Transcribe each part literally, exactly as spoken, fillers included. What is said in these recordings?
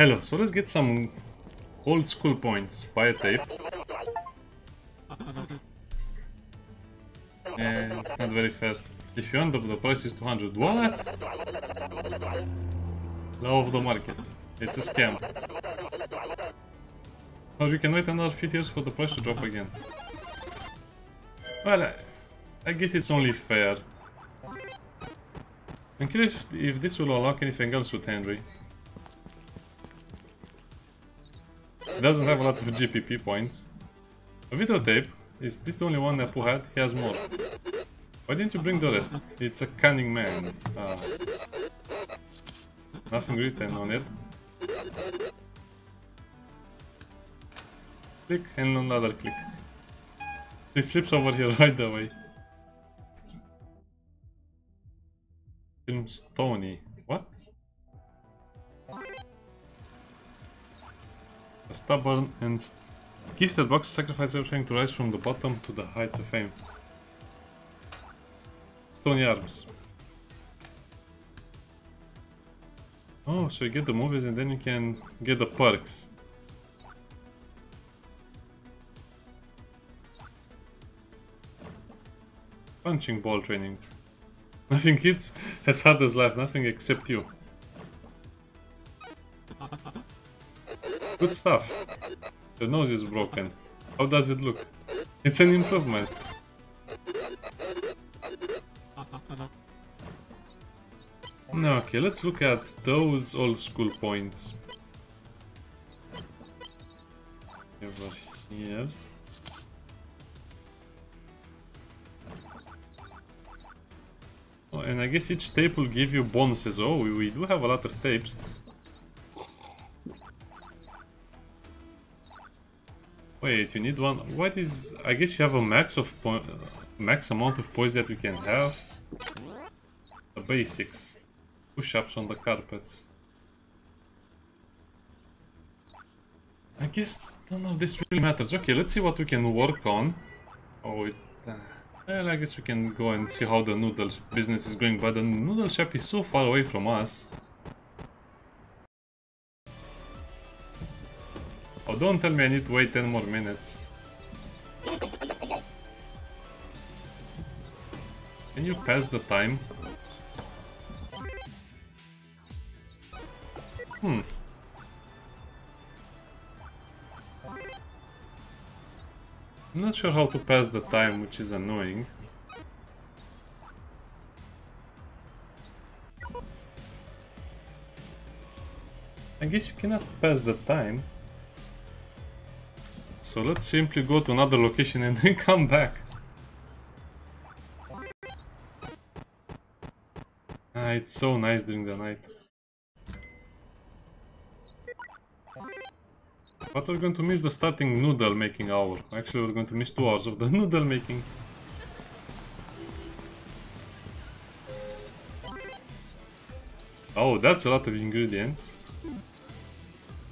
Hello, so let's get some old school points. Buy a tape. And it's not very fair. If you end up, the price is two hundred. What? Low of the market. It's a scam. Or you can wait another few years for the price to drop again. Well, I, I guess it's only fair. I'm curious if this will unlock anything else with Henry. He doesn't have a lot of G P P points. A videotape. Is this the only one Apu had? He has more. Why didn't you bring the rest? It's a cunning man. Uh, nothing written on it. Click and another click. He slips over here right away. Film Stony. What? A stubborn and gifted box sacrifices everything to rise from the bottom to the heights of fame. Stony Arms. Oh, so you get the movies and then you can get the perks. Punching ball training. Nothing hits as hard as life, nothing except you. Good stuff. The nose is broken. How does it look? It's an improvement. No, okay, let's look at those old school points. Over here. Oh, and I guess each tape will give you bonuses. Oh, we, we do have a lot of tapes. Wait, you need one. What is? I guess you have a max of point, uh, max amount of poise that you can have. The basics. Push-ups on the carpets. I guess none of this really matters. Okay, let's see what we can work on. Oh, it's... Uh, well, I guess we can go and see how the noodle business is going, but the noodle shop is so far away from us. Oh, don't tell me I need to wait ten more minutes. Can you pass the time? Hmm. I'm not sure how to pass the time, which is annoying. I guess you cannot pass the time. So let's simply go to another location and then come back. Ah, it's so nice during the night. But we're going to miss the starting noodle making hour. Actually, we're going to miss two hours of the noodle making. Oh, that's a lot of ingredients.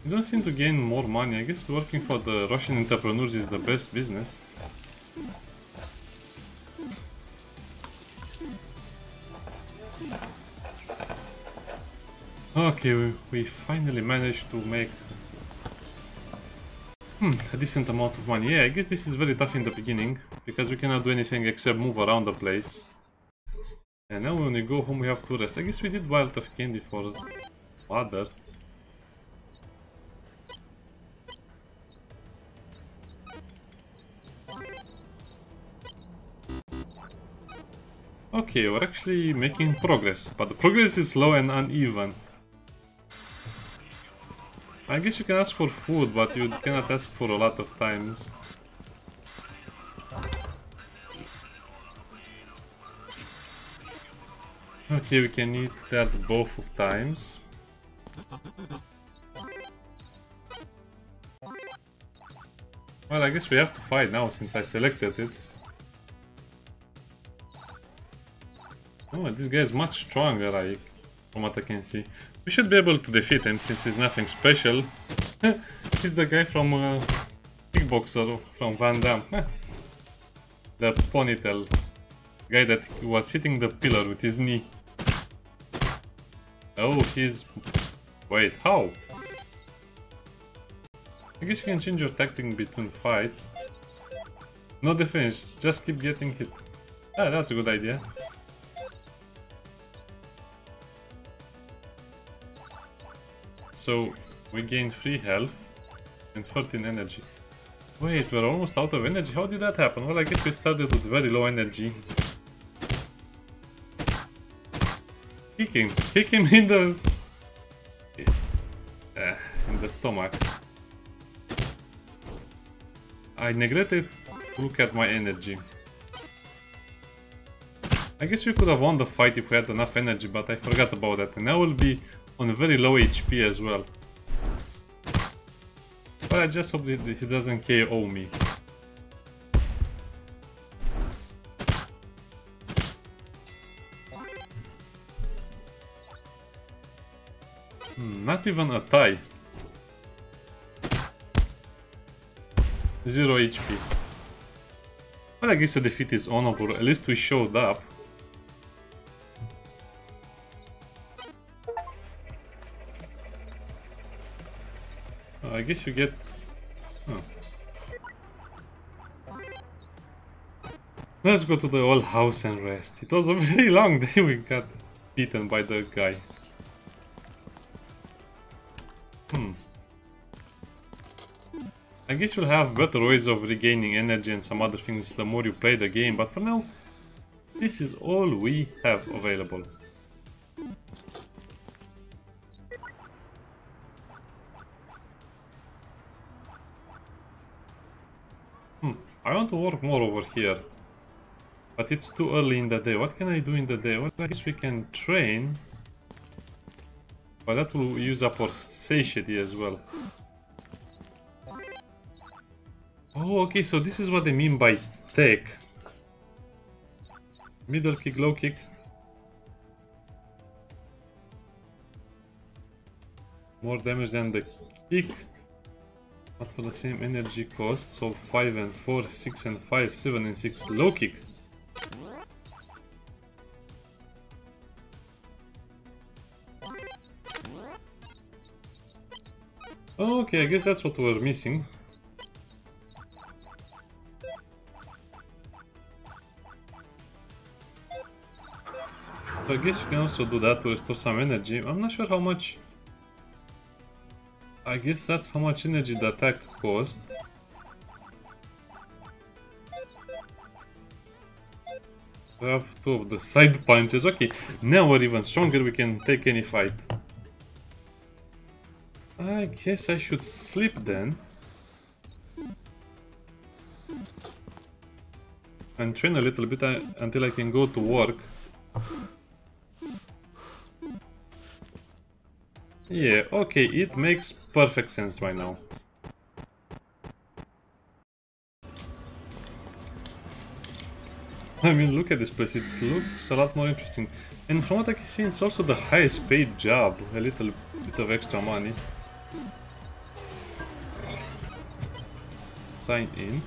You don't seem to gain more money. I guess working for the Russian entrepreneurs is the best business. Okay, we, we finally managed to make... Hmm, a decent amount of money. Yeah, I guess this is very tough in the beginning, because we cannot do anything except move around the place. And now when we go home we have to rest. I guess we did buy a lot of candy for Father. Okay, we're actually making progress, but the progress is slow and uneven. I guess you can ask for food, but you cannot ask for a lot of times. Okay, we can eat that both of times. Well, I guess we have to fight now since I selected it. Oh, this guy is much stronger, I, from what I can see. We should be able to defeat him since he's nothing special. He's the guy from uh, Kickboxer, from Van Damme. The ponytail guy that was hitting the pillar with his knee. Oh, he's... wait, how? I guess you can change your tactic between fights. No defense, just keep getting hit. Ah, that's a good idea. So, we gain three health and fourteen energy. Wait, we're almost out of energy? How did that happen? Well, I guess we started with very low energy. Kick him! Kick him in the... Uh, in the stomach. I neglected to look at my energy. I guess we could have won the fight if we had enough energy, but I forgot about that. And I will be on very low H P as well. But I just hope that he doesn't K O me. Not even a tie. Zero H P. Well, I guess the defeat is honorable. At least we showed up. Oh, I guess you get... Huh. Let's go to the old house and rest. It was a very long day. We got beaten by the guy. I guess you'll have better ways of regaining energy and some other things the more you play the game, but for now, this is all we have available. Hmm, I want to work more over here, but it's too early in the day. What can I do in the day? Well, I guess we can train, but that will use up our satiety as well. Oh, okay, so this is what they mean by tech. Middle kick, low kick. More damage than the kick. Not for the same energy cost, so five and four, six and five, seven and six, low kick. Okay, I guess that's what we're missing. So I guess you can also do that to restore some energy. I'm not sure how much... I guess that's how much energy the attack cost. We have two of the side punches. Okay, now we're even stronger. We can take any fight. I guess I should sleep then. And train a little bit uh, until I can go to work. Yeah, okay, it makes perfect sense right now. I mean, look at this place, it looks a lot more interesting. And from what I can see, it's also the highest paid job, a little bit of extra money. Sign in.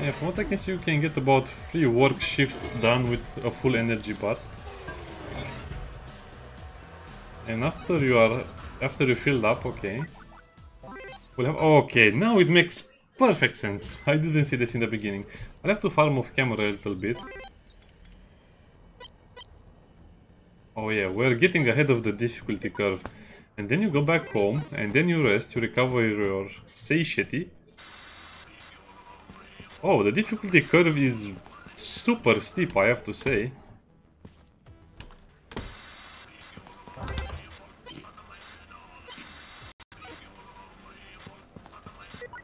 Yeah, from what I can see, you can get about three work shifts done with a full energy bar. And after you are, after you filled up, okay, we'll have, okay, now it makes perfect sense. I didn't see this in the beginning. I'll have to farm off camera a little bit. Oh yeah, we're getting ahead of the difficulty curve. And then you go back home, and then you rest, you recover your satiety. Oh, the difficulty curve is super steep, I have to say.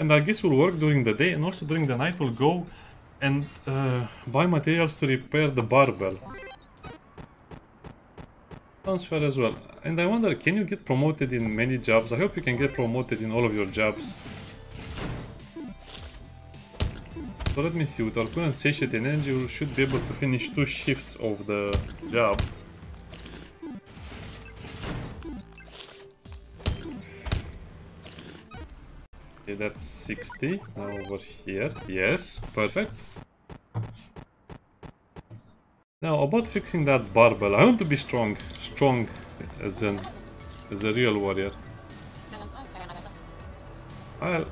And I guess we'll work during the day, and also during the night we'll go and uh, buy materials to repair the barbell. Sounds fair as well. And I wonder, can you get promoted in many jobs? I hope you can get promoted in all of your jobs. So let me see, with our current satiety energy we should be able to finish two shifts of the job. Okay, that's sixty. Now over here. Yes, perfect. Now about fixing that barbell. I want to be strong. Strong as an is a real warrior. I'll,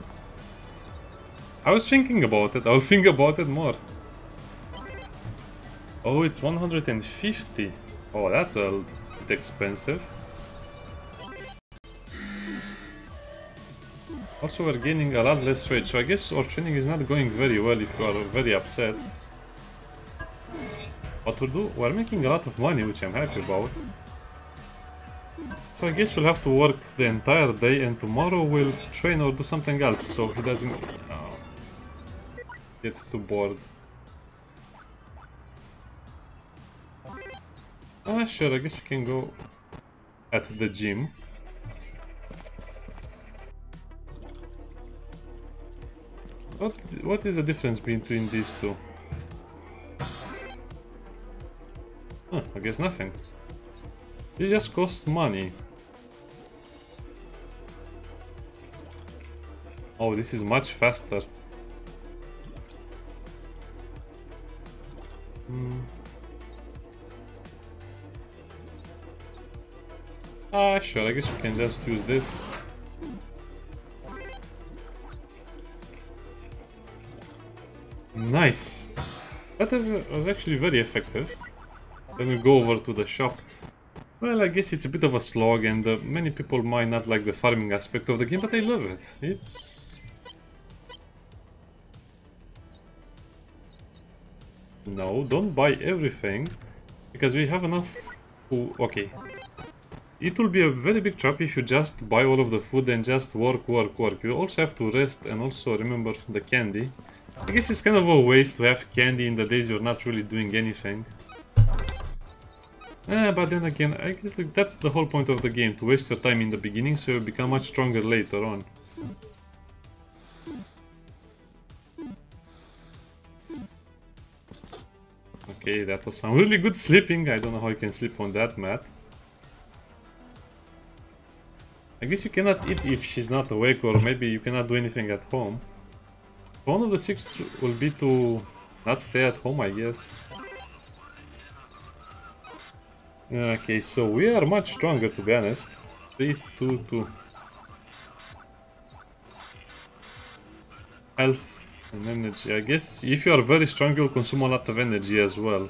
I was thinking about it. I'll think about it more. Oh, it's one hundred fifty. Oh, that's a bit expensive. Also, we're gaining a lot less weight, so I guess our training is not going very well if you are very upset. But we'll do, we're making a lot of money, which I'm happy about. So I guess we'll have to work the entire day, and tomorrow we'll train or do something else, so he doesn't oh, get too bored. Ah, sure, I guess we can go at the gym. What, what is the difference between these two? Huh, I guess nothing. It just costs money. Oh, this is much faster. Hmm. Ah, sure, I guess we can just use this. Nice! That is, uh, was actually very effective. Then we go over to the shop. Well, I guess it's a bit of a slog, and uh, many people might not like the farming aspect of the game, but I love it. It's... No, don't buy everything, because we have enough... Ooh, okay. It will be a very big trap if you just buy all of the food and just work, work, work. You also have to rest and also remember the candy. I guess it's kind of a waste to have candy in the days you're not really doing anything. Eh, but then again, I guess like, that's the whole point of the game, to waste your time in the beginning so you become much stronger later on. Okay, that was some really good sleeping. I don't know how you can sleep on that mat. I guess you cannot eat if she's not awake, or maybe you cannot do anything at home. One of the secrets will be to not stay at home, I guess. Okay, so we are much stronger, to be honest. three, two, two. Health and energy. I guess if you are very strong, you'll consume a lot of energy as well.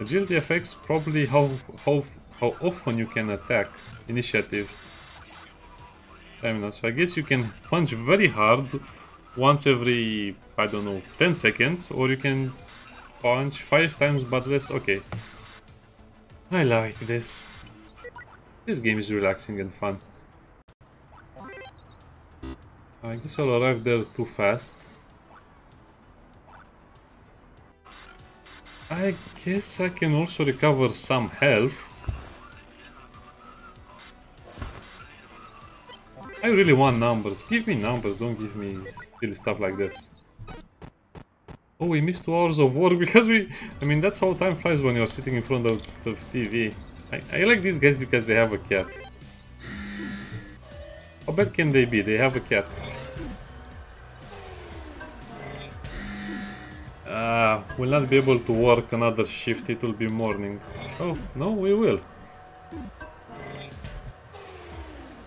Agility affects probably how how how often you can attack. Initiative. I mean, so I guess you can punch very hard once every, I don't know, ten seconds, or you can punch five times but less. Okay. I like this. This game is relaxing and fun. I guess I'll arrive there too fast. I guess I can also recover some health. I really want numbers. Give me numbers, don't give me silly stuff like this. Oh, we missed two hours of work because we... I mean, that's how time flies when you're sitting in front of, of T V. I, I like these guys because they have a cat. How bad can they be? They have a cat. Uh, we'll not be able to work another shift. It will be morning. Oh, no, we will.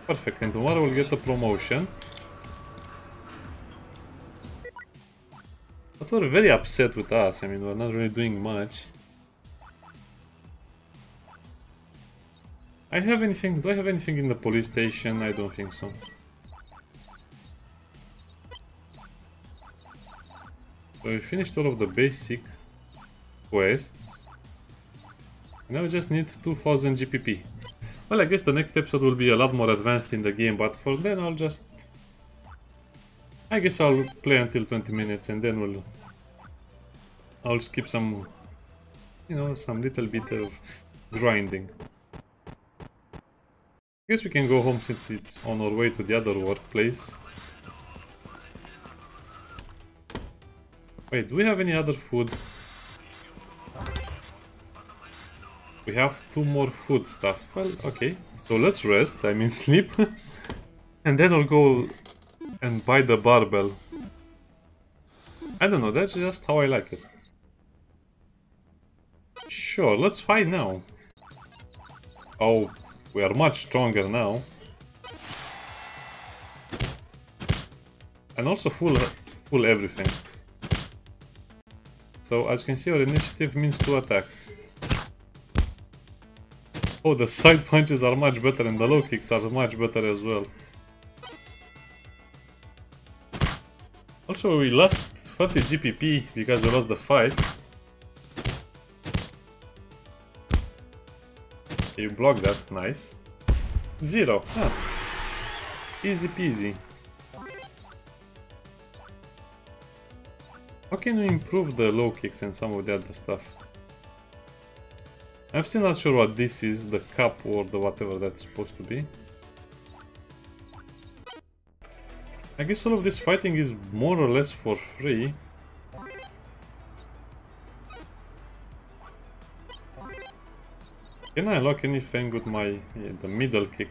Perfect, and tomorrow we'll get a promotion. But we're very upset with us. I mean, we're not really doing much. I have anything? Do I have anything in the police station? I don't think so. So we finished all of the basic quests. Now we just need two thousand G P P. Well, I guess the next episode will be a lot more advanced in the game, but for then I'll just... I guess I'll play until twenty minutes and then we'll... I'll skip some... You know, some little bit of grinding. I guess we can go home since it's on our way to the other workplace. Wait, do we have any other food? We have two more food stuff. Well, okay. So let's rest. I mean sleep. And then I'll go and buy the barbell. I don't know. That's just how I like it. Sure. Let's fight now. Oh. We are much stronger now. And also full, full everything. So as you can see, our initiative means two attacks. Oh, the side punches are much better and the low kicks are much better as well. Also, we lost thirty G P P because we lost the fight. You block that, nice. Zero. Ah. Easy peasy. How can we improve the low kicks and some of the other stuff? I'm still not sure what this is, the cup or the whatever that's supposed to be. I guess all of this fighting is more or less for free. Can I lock anything with my yeah, the middle kick?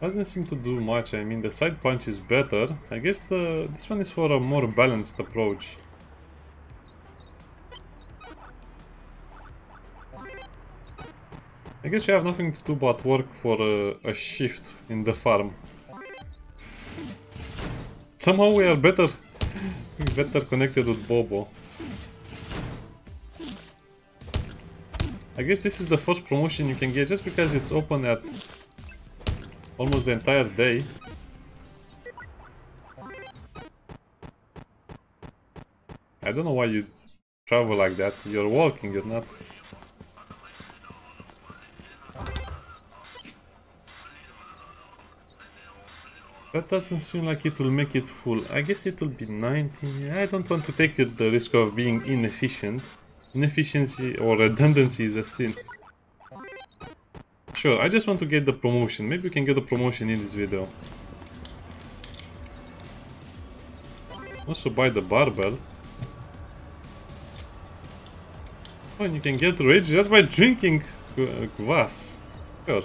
Doesn't seem to do much. I mean, the side punch is better. I guess the, this one is for a more balanced approach. I guess we have nothing to do but work for a, a shift in the farm. Somehow we are better, better connected with Bobo. I guess this is the first promotion you can get just because it's open at almost the entire day. I don't know why you travel like that. You're walking, you're not. That doesn't seem like it will make it full. I guess it will be ninety. I don't want to take the risk of being inefficient. Inefficiency or redundancy is a sin. Sure, I just want to get the promotion. Maybe we can get the promotion in this video. Also buy the barbell. Oh, and you can get rich just by drinking kvass. Sure.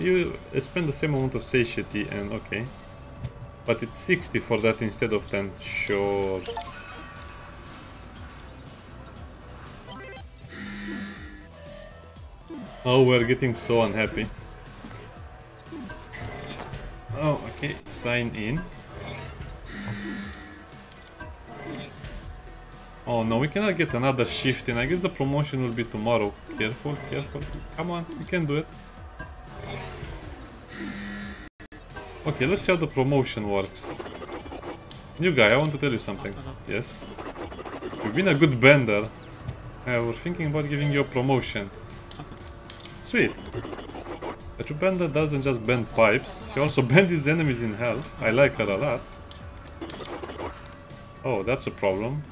You spend the same amount of satiety and okay. But it's sixty for that instead of ten. Sure. Oh, we're getting so unhappy. Oh, okay. Sign in. Oh no, we cannot get another shift in. I guess the promotion will be tomorrow. Careful, careful. Come on, we can do it. Okay, let's see how the promotion works. New guy, I want to tell you something. Yes? You've been a good bender. Uh, we're thinking about giving you a promotion. Sweet. The true bender doesn't just bend pipes, he also bends his enemies in hell. I like her a lot. Oh, that's a problem.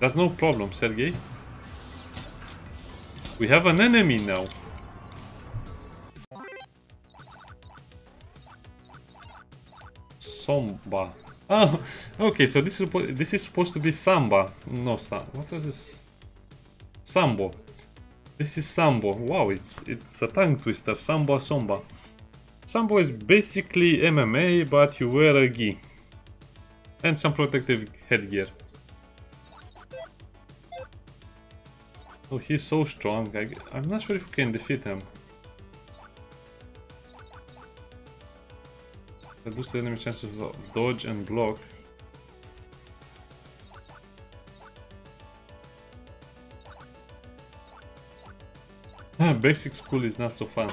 That's no problem, Sergei. We have an enemy now. Samba. Oh, okay, so this is, this is supposed to be Samba. No, sa what was this? Sambo. This is Sambo. Wow, it's it's a tongue twister. Samba, Samba. Sambo is basically M M A, but you wear a gi. And some protective headgear. Oh, he's so strong. I, I'm not sure if we can defeat him. Reduce the enemy chances of dodge and block. Basic school is not so fun.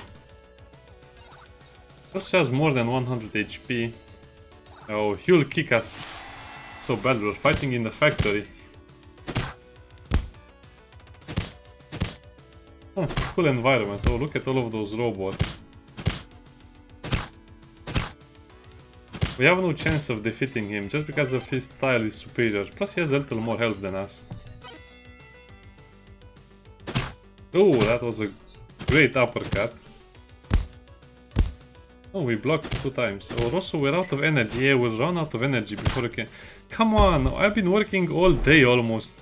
Also has more than one hundred H P. Oh, he'll kick us so bad. We're fighting in the factory. Huh, cool environment. Oh, look at all of those robots. We have no chance of defeating him, just because of his style is superior, plus he has a little more health than us. Oh, that was a great uppercut. Oh, we blocked two times. Oh, also we're out of energy. Yeah, we'll run out of energy before we can... Come on, I've been working all day almost.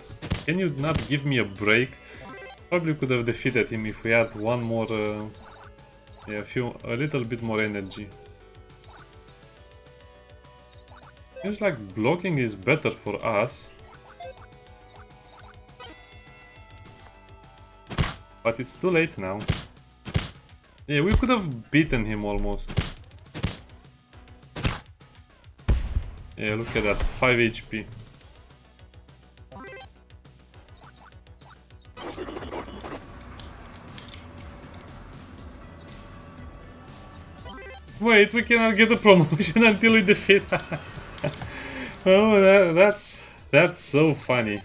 Can you not give me a break? Probably could have defeated him if we had one more... Uh, yeah, a few, a little bit more energy. Seems like blocking is better for us. But it's too late now. Yeah, we could have beaten him almost. Yeah, look at that, five H P. Wait, we cannot get a promotion until we defeat. Oh, that, that's that's so funny.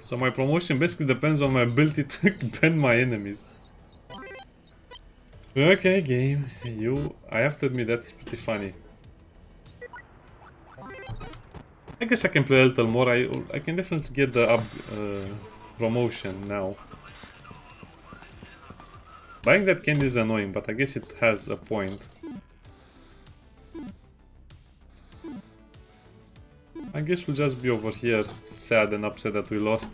So my promotion basically depends on my ability to bend my enemies. Okay, game, you. I have to admit that's pretty funny. I guess I can play a little more. I I can definitely get the up, uh, promotion now. Buying that candy is annoying, but I guess it has a point. I guess we'll just be over here, sad and upset that we lost.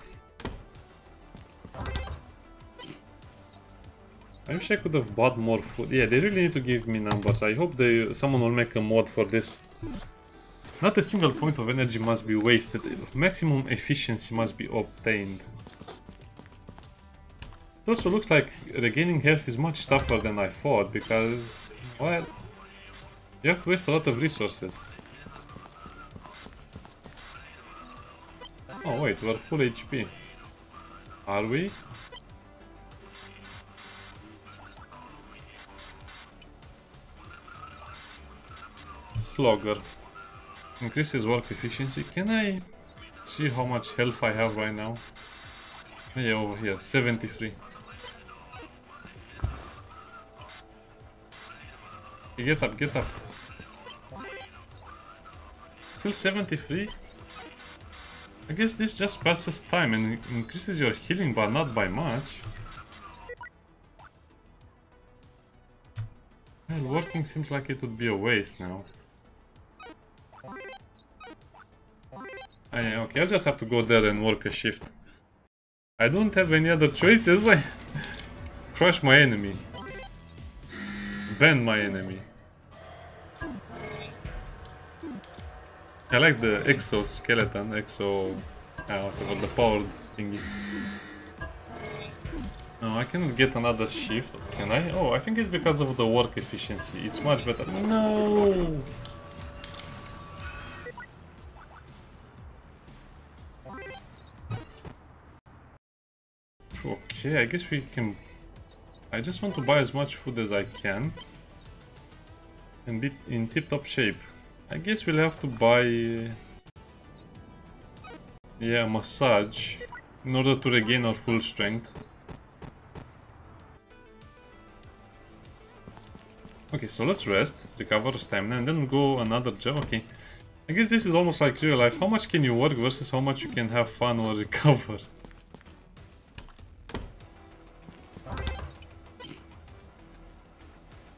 I wish I could have bought more food. Yeah, they really need to give me numbers. I hope they, someone will make a mod for this. Not a single point of energy must be wasted. Maximum efficiency must be obtained. It also looks like regaining health is much tougher than I thought, because, well, you have to waste a lot of resources. Oh wait, we're full H P. Are we? Slogger. Increases work efficiency. Can I see how much health I have right now? Yeah, over here, seventy-three. Get up, get up. Still seventy-three? I guess this just passes time and increases your healing, but not by much. Well, working seems like it would be a waste now. I, okay, I'll just have to go there and work a shift. I don't have any other choices. I crush my enemy. Ban my enemy. I like the exoskeleton, exo, ah, whatever, the powered thingy. No, I cannot get another shift, can I? Oh, I think it's because of the work efficiency, it's much better. No! Okay, I guess we can... I just want to buy as much food as I can. And be in tip-top shape. I guess we'll have to buy, yeah, a massage in order to regain our full strength. Okay, so let's rest, recover stamina, and then go another job. Okay, I guess this is almost like real life. How much can you work versus how much you can have fun or recover?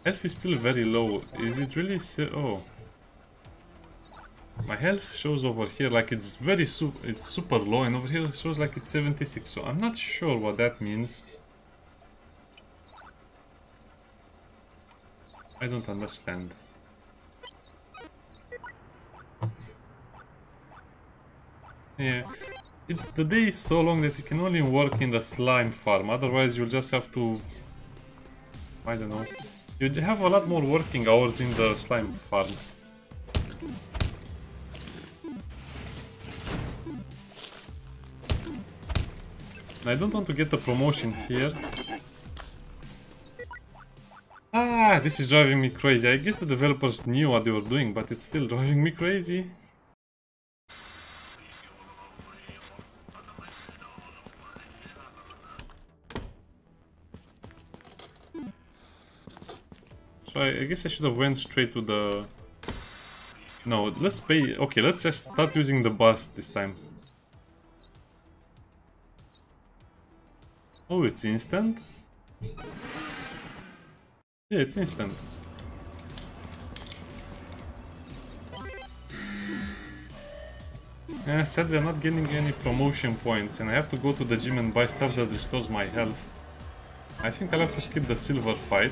Health is still very low. Is it really so? Oh. My health shows over here like it's very su it's super low, and over here it shows like it's seventy-six, so I'm not sure what that means. I don't understand. Yeah, it's, the day is so long that you can only work in the slime farm, otherwise you'll just have to... I don't know. You'd have a lot more working hours in the slime farm. I don't want to get the promotion here. Ah, this is driving me crazy. I guess the developers knew what they were doing, but it's still driving me crazy. So I, I guess I should have went straight to the... No, let's pay... Okay, let's just start using the bus this time. Oh, it's instant? Yeah, it's instant. Uh, sadly, I'm not getting any promotion points, and I have to go to the gym and buy stuff that restores my health. I think I'll have to skip the silver fight.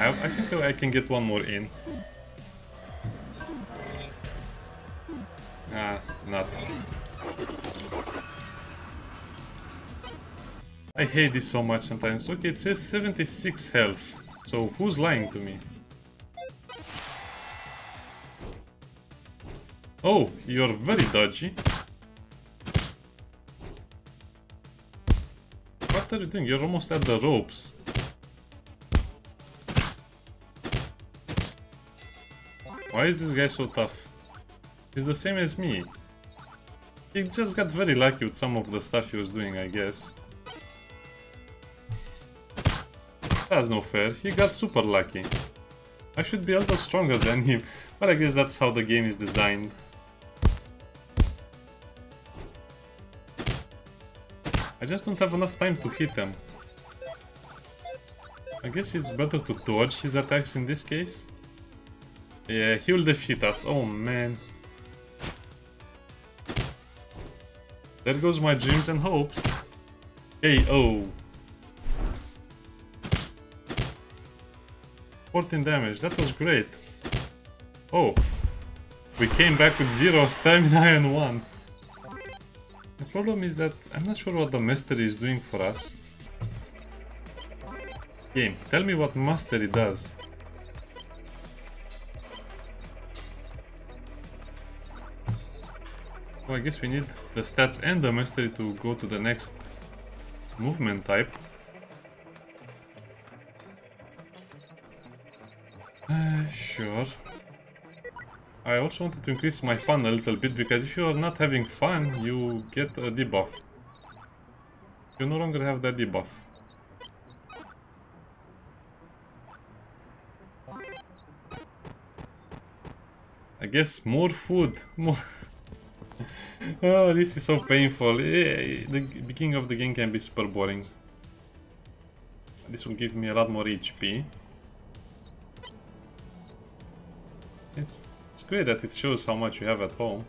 I, I think I can get one more in. Ah, not. I hate this so much sometimes. Okay, it says seventy-six health. So who's lying to me? Oh, you're very dodgy. What are you doing? You're almost at the ropes. Why is this guy so tough? He's the same as me. He just got very lucky with some of the stuff he was doing, I guess. That's no fair, he got super lucky. I should be a little stronger than him, but I guess that's how the game is designed. I just don't have enough time to hit him. I guess it's better to dodge his attacks in this case. Yeah, he will defeat us, oh man. There goes my dreams and hopes. K O. fourteen damage, that was great. Oh, we came back with zero stamina and one. The problem is that I'm not sure what the mastery is doing for us. Game, tell me what mastery does. Well, I guess we need the stats and the mastery to go to the next movement type. Uh, sure. I also wanted to increase my fun a little bit, because if you are not having fun, you get a debuff. You no longer have that debuff. I guess more food. More oh, this is so painful. Yeah, the beginning of the game can be super boring. This will give me a lot more H P. It's, it's great that it shows how much you have at home.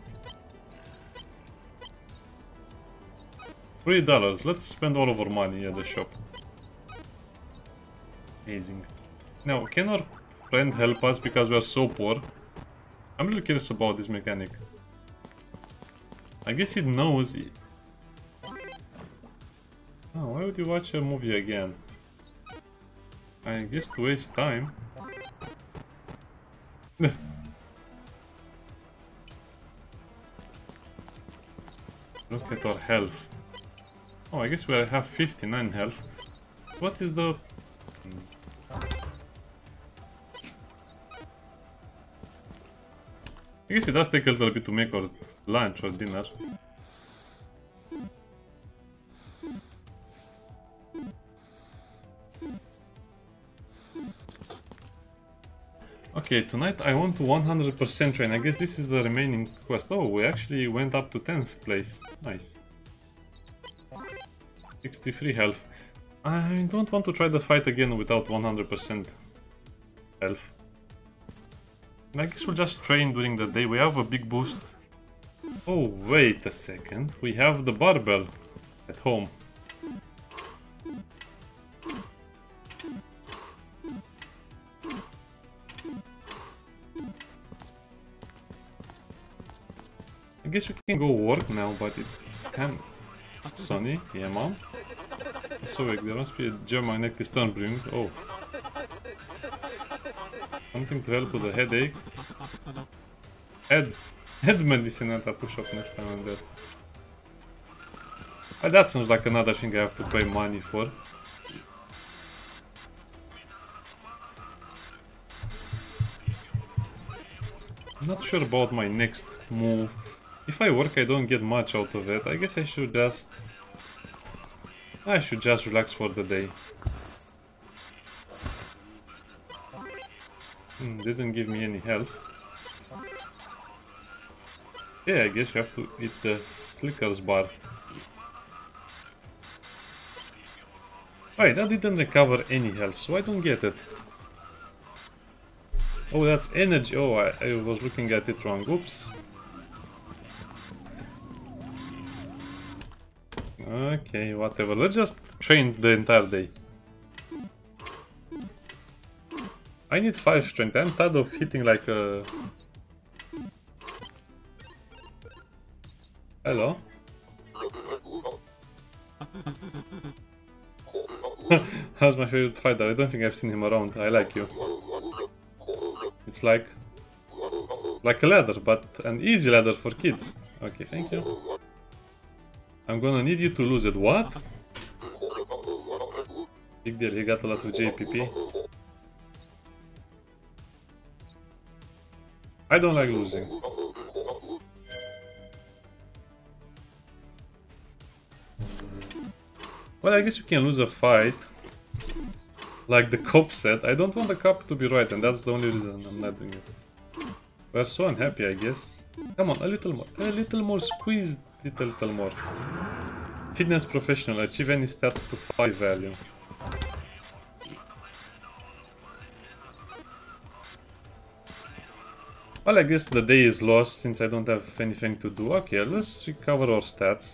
three dollars. Let's spend all of our money at the shop. Amazing. Now, can our friend help us because we are so poor? I'm really curious about this mechanic. I guess it knows. It... Oh, why would you watch a movie again? I guess to waste time. Look at our health. Oh, I guess we have fifty-nine health. What is the... I guess it does take a little bit to make our lunch or dinner. Okay, tonight I want to one hundred percent train. I guess this is the remaining quest. Oh, we actually went up to tenth place. Nice. sixty-three health. I don't want to try the fight again without one hundred percent health. I guess we'll just train during the day. We have a big boost. Oh, wait a second. We have the barbell at home. I guess we can go work now, but it's kind of sunny. Yeah, mom. So there must be a German neck is turned. Oh. Something to help with the headache. Head, head medicine and a push-up next time I'm there. Oh, that sounds like another thing I have to pay money for. I'm not sure about my next move. If I work, I don't get much out of it. I guess I should just... I should just relax for the day. Didn't give me any health. Yeah, I guess you have to eat the Slickers bar. Alright, that didn't recover any health, so I don't get it. Oh, that's energy. Oh, I, I was looking at it wrong. Oops. Okay, whatever. Let's just train the entire day. I need five strength. I'm tired of hitting like a... Hello? That was my favorite fighter. I don't think I've seen him around. I like you. It's like... like a ladder, but an easy ladder for kids. Okay, thank you. I'm gonna need you to lose it. What? Big deal, he got a lot of J P P. I don't like losing. Well, I guess you can lose a fight. Like the cop said, I don't want the cop to be right, and that's the only reason I'm not doing it. We're so unhappy, I guess. Come on, a little more, a little more, squeeze it a little more. Fitness professional, achieve any stat to five value. Well, I guess the day is lost since I don't have anything to do. Okay, let's recover our stats.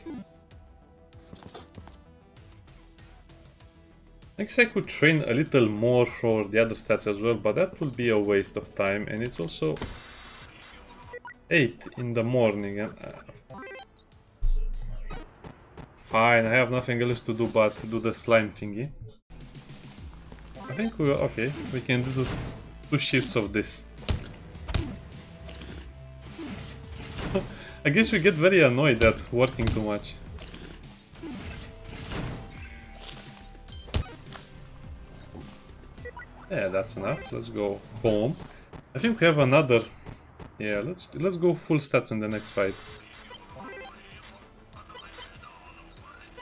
I guess I could train a little more for the other stats as well, but that will be a waste of time, and it's also eight in the morning. And uh, fine, I have nothing else to do but do the slime thingy. I think we are okay. We can do two shifts of this. I guess we get very annoyed at working too much. Yeah, that's enough. Let's go home. I think we have another. Yeah, let's let's go full stats in the next fight.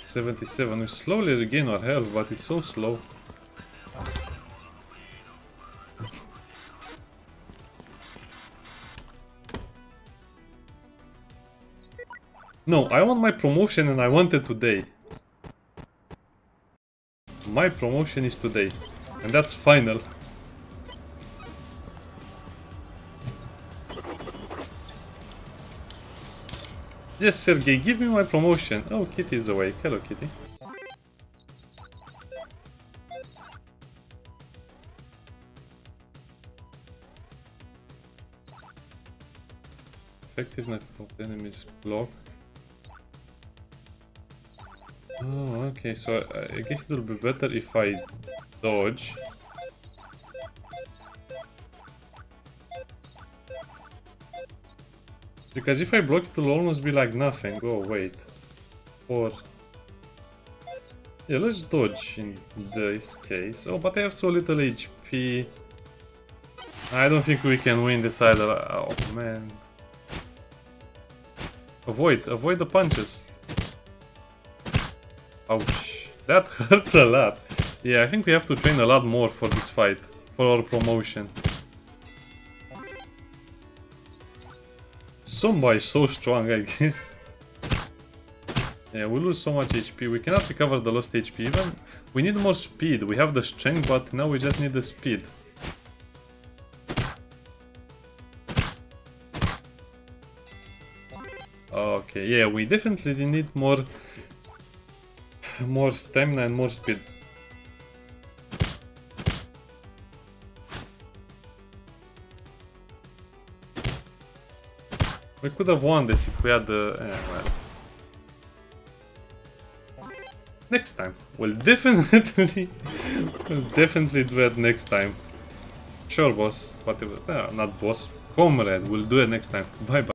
seventy-seven. We slowly regain our health, but it's so slow. No, I want my promotion, and I want it today. My promotion is today. And that's final. Yes, Sergey, give me my promotion. Oh, Kitty is awake. Hello, Kitty. Effectiveness of enemies block. Oh, okay, so I, I guess it will be better if I dodge. Because if I block it, it'll almost be like nothing. Oh, wait. Or... yeah, let's dodge in this case. Oh, but I have so little H P. I don't think we can win this either. Oh, man. Avoid, avoid the punches. Ouch, that hurts a lot. Yeah, I think we have to train a lot more for this fight, for our promotion. Somebody is so strong, I guess. Yeah, we lose so much H P, we cannot recover the lost H P even. We need more speed, we have the strength, but now we just need the speed. Okay, yeah, we definitely need more... more stamina and more speed. We could have won this if we had the... Uh, well. Next time. We'll definitely... we'll definitely do it next time. Sure, boss. Whatever. No, not boss. Comrade. We'll do it next time. Bye-bye.